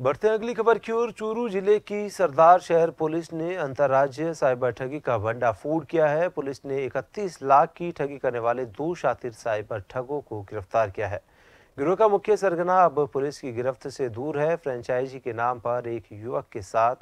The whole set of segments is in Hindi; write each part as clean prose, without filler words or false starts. बढ़ते अगली खबर की ओर। चूरू जिले की सरदार शहर पुलिस ने अंतर्राज्यीय साइबर ठगी का भंडाफोड़ किया है। पुलिस ने 31 लाख की ठगी करने वाले दो शातिर साइबर ठगों को गिरफ्तार किया है। गिरोह का मुख्य सरगना अब पुलिस की गिरफ्त से दूर है। फ्रेंचाइजी के नाम पर एक युवक के साथ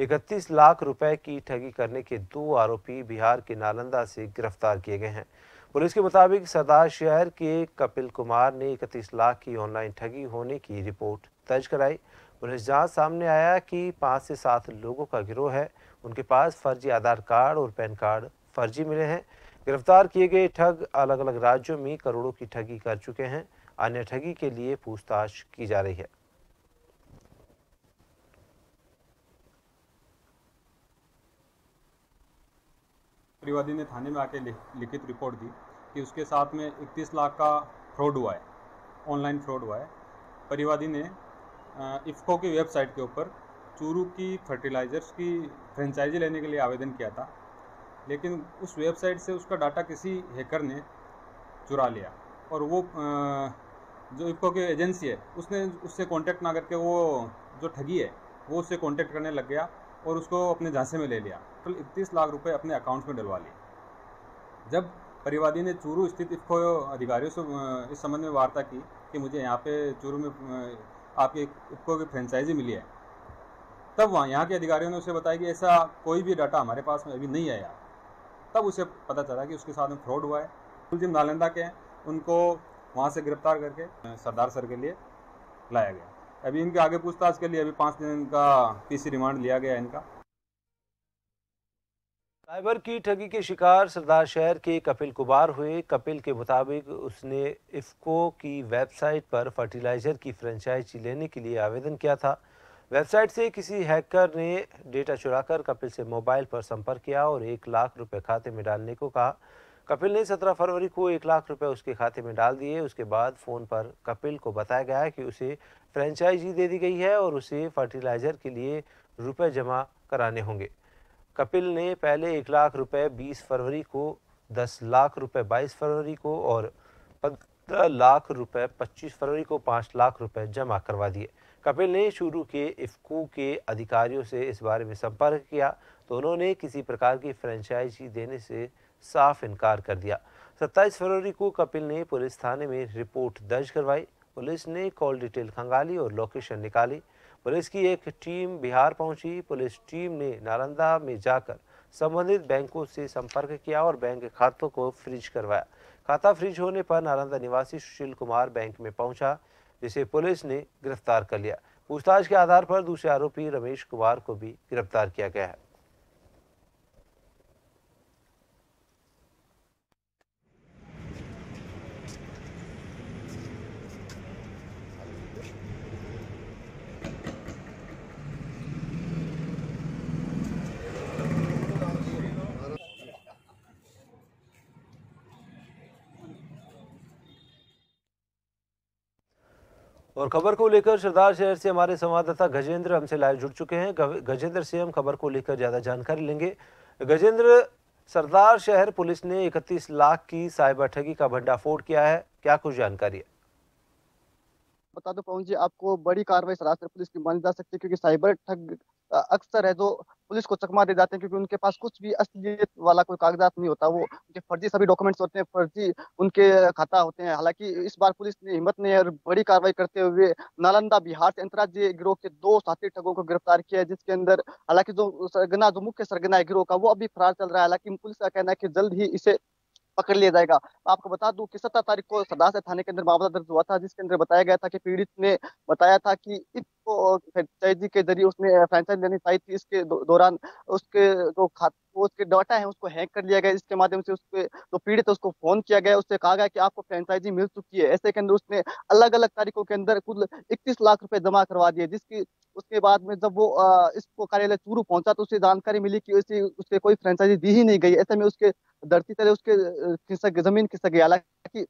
31 लाख रुपए की ठगी करने के दो आरोपी बिहार के नालंदा से गिरफ्तार किए गए हैं। पुलिस के मुताबिक सरदार शहर के कपिल कुमार ने 31 लाख की ऑनलाइन ठगी होने की रिपोर्ट दर्ज कराई। पुलिस जांच सामने आया कि 5 से 7 लोगों का गिरोह है। उनके पास फर्जी आधार कार्ड और पैन कार्ड फर्जी मिले हैं। गिरफ्तार किए गए ठग अलग अलग राज्यों में करोड़ों की ठगी कर चुके हैं। अन्य ठगी के लिए पूछताछ की जा रही है। परिवादी ने थाने में आके लिखित रिपोर्ट दी कि उसके साथ में 31 लाख का फ्रॉड हुआ है, ऑनलाइन फ्रॉड हुआ है। परिवादी ने इफको की वेबसाइट के ऊपर चूरू की फर्टिलाइजर्स की फ्रेंचाइजी लेने के लिए आवेदन किया था, लेकिन उस वेबसाइट से उसका डाटा किसी हैकर ने चुरा लिया और वो जो इफको की एजेंसी है उसने उससे कांटेक्ट ना करके वो जो ठगी है वो उससे कांटेक्ट करने लग गया और उसको अपने झांसे में ले लिया। टोटल 31 लाख रुपए अपने अकाउंट्स में डलवा लिए। जब परिवादी ने चूरू स्थित इफको अधिकारियों से इस संबंध में वार्ता की कि मुझे यहाँ पे चूरू में आपके इफको की फ्रेंचाइजी मिली है, तब वहाँ यहाँ के अधिकारियों ने उसे बताया कि ऐसा कोई भी डाटा हमारे पास में अभी नहीं आया। तब उसे पता चला कि उसके साथ में फ्रॉड हुआ है। मुलजिम नालंदा के हैं, उनको वहाँ से गिरफ्तार करके सरदार सर के लिए लाया गया। अभी इनके आगे पूछताछ के लिए अभी 5 दिन का पीसी रिमांड लिया गया इनका। साइबर की ठगी के शिकार सरदार शहर के कपिल कुमार हुए। कपिल के मुताबिक उसने इफको की वेबसाइट पर फर्टिलाइजर की फ्रेंचाइजी लेने के लिए आवेदन किया था। वेबसाइट से किसी हैकर ने डेटा चुराकर कपिल से मोबाइल पर संपर्क किया और 1 लाख रुपए खाते में डालने को कहा। कपिल ने 17 फरवरी को 1 लाख रुपए उसके खाते में डाल दिए। उसके बाद फ़ोन पर कपिल को बताया गया कि उसे फ्रेंचाइजी दे दी गई है और उसे फर्टिलाइजर के लिए रुपए जमा कराने होंगे। कपिल ने पहले 1 लाख रुपए 20 फरवरी को, 10 लाख रुपए 22 फरवरी को और 15 लाख रुपए 25 फरवरी को 5 लाख रुपए जमा करवा दिए। कपिल ने शुरू के इफको के अधिकारियों से इस बारे में संपर्क किया तो उन्होंने किसी प्रकार की फ्रेंचाइजी देने से साफ इनकार कर दिया। 27 फरवरी को कपिल ने पुलिस थाने में रिपोर्ट दर्ज करवाई। पुलिस ने कॉल डिटेल खंगाली और लोकेशन निकाली। पुलिस की एक टीम बिहार पहुंची। पुलिस टीम ने नालंदा में जाकर संबंधित बैंकों से संपर्क किया और बैंक खातों को फ्रीज करवाया। खाता फ्रीज होने पर नालंदा निवासी सुशील कुमार बैंक में पहुंचा, जिसे पुलिस ने गिरफ्तार कर लिया। पूछताछ के आधार पर दूसरे आरोपी रमेश कुमार को भी गिरफ्तार किया गया है। और खबर को लेकर सरदार शहर से हमारे संवाददाता गजेंद्र हमसे लाइव जुड़ चुके हैं। गजेंद्र से हम खबर को लेकर ज्यादा जानकारी लेंगे। गजेंद्र, सरदार शहर पुलिस ने 31 लाख की साइबर ठगी का भंडाफोड़ किया है, क्या कुछ जानकारी है? बता दो पहुंच जी, आपको बड़ी कार्रवाई सरदार शहर पुलिस की मानी जा सकती है, क्योंकि साइबर ठग अक्सर है जो पुलिस को चकमा दे जाते हैं, क्योंकि उनके पास कुछ भी असलियत वाला कोई कागजात नहीं होता। वो उनके फर्जी सभी डॉक्यूमेंट्स होते हैं, फर्जी उनके खाता होते हैं। हालांकि इस बार पुलिस ने हिम्मत नहीं और बड़ी कार्रवाई करते हुए नालंदा बिहार से अंतर्राज्यीय गिरोह के दो साथी ठगों को गिरफ्तार किया है, जिसके अंदर हालांकि जो मुख्य सरगना है गिरोह का वो अभी फरार चल रहा है। हालांकि पुलिस का कहना है कि जल्द ही इसे पकड़ लिया जाएगा। आपको बता दूं कि 17 तारीख को सरदार शहर थाने के अंदर मामला दर्ज हुआ था, जिसके अंदर बताया गया था कि पीड़ित ने बताया था कि इफको फ्रेंचाइजी के जरिए उसने फ्रेंचाइजी लेनी चाहिए थी। इसके दौरान उसके जो उसके डाटा है उसको हैक कर लिया गया, जिसके माध्यम से उसके जो पीड़ित है उसको फोन किया गया, उससे कहा गया कि आपको फ्रेंचाइजी मिल चुकी है। ऐसे के अंदर उसने अलग अलग तारीखों के अंदर कुल 31 लाख रुपए जमा करवा दिए, जिसकी उसके बाद में जब वो इसको कार्यालय चूरू पहुंचा तो उसे जानकारी मिली कि उसके कोई फ्रेंचाइजी दी ही नहीं गई। ऐसे में उसके धरती तले उसके जमीन खिसक गई। हालांकि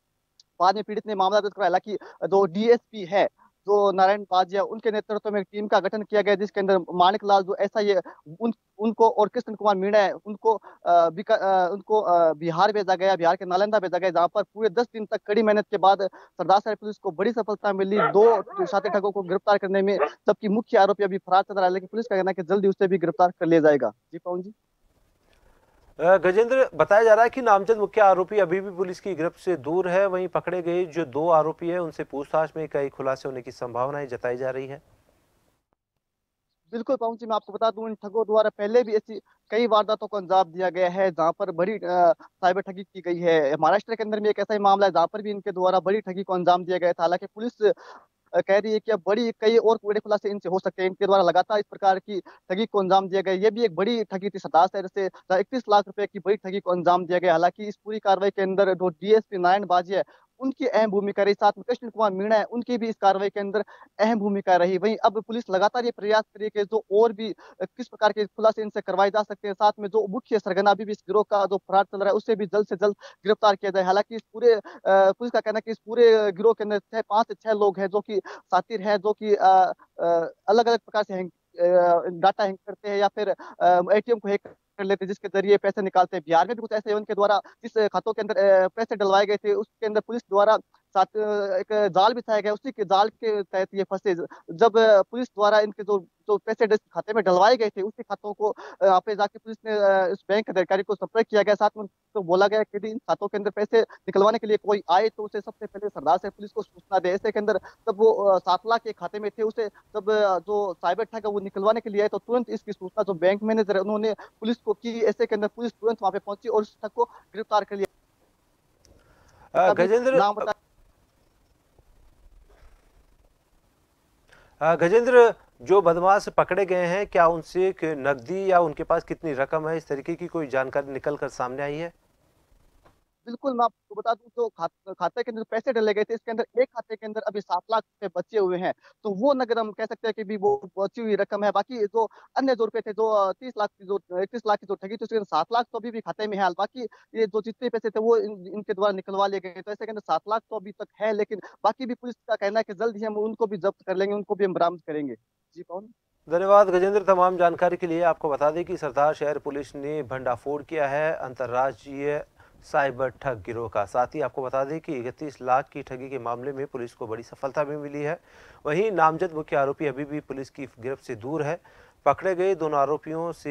बाद में पीड़ित ने मामला दर्ज कराया। हालांकि जो DSP है जो नारायण पाढ़िया उनके नेतृत्व में एक टीम का गठन किया गया, जिसके अंदर मानिक लाल जो एसआई उनको और कृष्ण कुमार मीणा है उनको बिहार भेजा गया, बिहार के नालंदा भेजा गया, जहां पर पूरे 10 दिन तक कड़ी मेहनत के बाद सरदार साहब पुलिस को बड़ी सफलता मिली 2 साथी ठगों को गिरफ्तार करने में, जबकि मुख्य आरोपी अभी फरार चल रहा है, लेकिन पुलिस का कहना है कि जल्दी उसे भी गिरफ्तार कर लिया जाएगा। जी पवन जी, गजेंद्र, बताया जा रहा है कि नामजद मुख्य आरोपी अभी भी पुलिस की गिरफ्त से दूर है, वहीं पकड़े गए जो 2 आरोपी हैं उनसे पूछताछ में कई खुलासे होने की संभावनाएं जताई जा रही है। बिल्कुल पवन जी, मैं आपको बता दूं, इन ठगों द्वारा पहले भी ऐसी कई वारदातों को अंजाम दिया गया है जहां पर बड़ी साइबर ठगी की गई है। महाराष्ट्र के अंदर में एक ऐसा ही मामला है जहां पर भी इनके द्वारा बड़ी ठगी को अंजाम दिया गया था। हालांकि पुलिस कह रही है कि अब बड़ी कई और बड़े खुलासे इनसे हो सकते हैं, इनके द्वारा लगातार इस प्रकार की ठगी को अंजाम दिया गया। ये भी एक बड़ी ठगी थी 17 शहर से 31 लाख रुपए की बड़ी ठगी को अंजाम दिया गया। हालांकि इस पूरी कार्रवाई के अंदर जो डीएसपी नारायण पाढ़िया है उनकी अहम भूमिका रही, साथ में कृष्ण कुमार मीणा है उनकी भी इस कार्रवाई के अंदर अहम भूमिका रही। वहीं अब पुलिस लगातार ये प्रयास कर रही है कि जो और भी किस प्रकार के खुलासे इनसे करवाए जा सकते हैं, साथ में जो मुख्य सरगना अभी भी इस गिरोह का जो फरार चल रहा है उसे भी जल्द से जल्द गिरफ्तार किया जाए। हालांकि इस पूरे पुलिस का कहना है कि इस पूरे गिरोह के अंदर 5 से 6 लोग हैं जो कि साथीर हैं, जो कि अलग अलग प्रकार से डाटा हैंक करते हैं या फिर एटीएम को हैक कर लेते हैं जिसके जरिए पैसे निकालते हैं। बिहार में भी कुछ ऐसे इनके द्वारा जिस खातों के अंदर पैसे डलवाए गए थे उसके अंदर पुलिस द्वारा साथ एक जाल बिछाया गया, उसी के जाल के तहत ये फंसे। जब पुलिस द्वारा इनके जो पैसे खाते में डलवाए गए थे उसी खातों को यहाँ पे जाके पुलिस ने इस बैंक अधिकारी को संपर्क किया गया, साथ में तो बोला गया कि इन खातों के अंदर पैसे निकलवाने के लिए कोई आए तो उसे सबसे पहले सरदार से पुलिस को सूचना दे। ऐसे के अंदर जब वो 7 लाख के खाते में थे उसे जब जो साइबर ठग वो निकलवाने के लिए आए तो तुरंत इसकी सूचना जो बैंक मैनेजर है उन्होंने पुलिस को की। ऐसे के अंदर पुलिस तुरंत वहाँ पे पहुंची और उस ठग को गिरफ्तार कर लिया। गजेंद्र, जो बदमाश पकड़े गए हैं क्या उनसे नकदी या उनके पास कितनी रकम है, इस तरीके की कोई जानकारी निकल कर सामने आई है? बिल्कुल, मैं आपको बता दूं तो खाते के अंदर पैसे डले गए थे इसके अंदर एक खाते के अंदर अभी 7 लाख रुपए बचे हुए हैं, तो वो नगद हम कह सकते हैं कि भी वो बची हुई रकम है। बाकी जो अन्य जो रुपए थे जो 30 लाख की जो 31 लाख की जो ठगी थी उसके अंदर 7 लाख तो अभी भी खाते में है। बाकी ये जो जितने पैसे थे वो इनके द्वारा निकलवा लिए गए, तो ऐसे के अंदर 7 लाख तो अभी तक है, लेकिन बाकी भी पुलिस का कहना है कि जल्द ही हम उनको भी जब्त कर लेंगे, उनको भी हम बरामद करेंगे। जी पवन, धन्यवाद गजेंद्र तमाम जानकारी के लिए। आपको बता दें कि सरदार शहर पुलिस ने भंडाफोड़ किया है अंतर्राज्यीय साइबर ठग गिरोह का। साथ ही आपको बता दें कि 31 लाख की ठगी के मामले में पुलिस को बड़ी सफलता भी मिली है। वहीं नामजद मुख्य आरोपी अभी भी पुलिस की गिरफ्त से दूर है। पकड़े गए 2 आरोपियों से